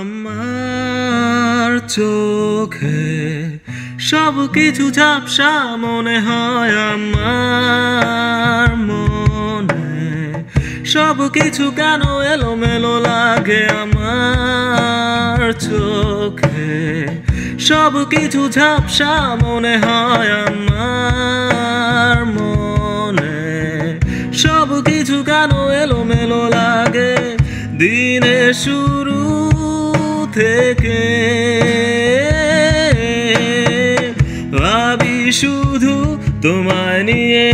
আমার চোখে সব কিছু ঝাপসা মনে হয়, আমার মনে সব কিছু কেন এলোমেলো লাগে। আমার চোখে সব কিছু ঝাপসা মনে হয়, আমার মনে সব কিছু কেন এলোমেলো লাগে। দিনে শুরু থেকে ভাবি শুধু তোমায় নিয়ে,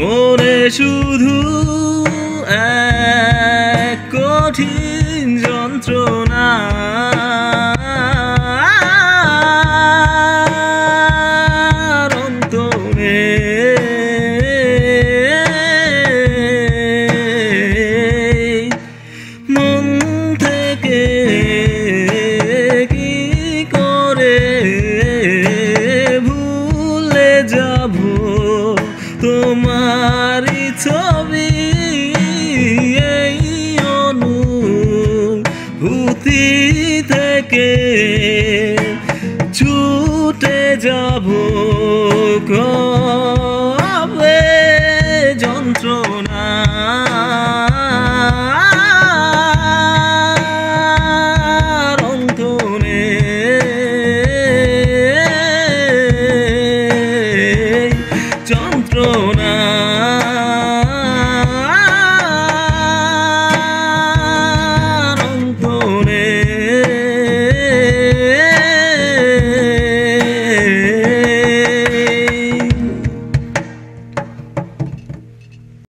মনে শুধু এক কঠিন যন্ত্রণা। তোমারি ছবি এই অনুভূতি থেকে ছুটে যাব।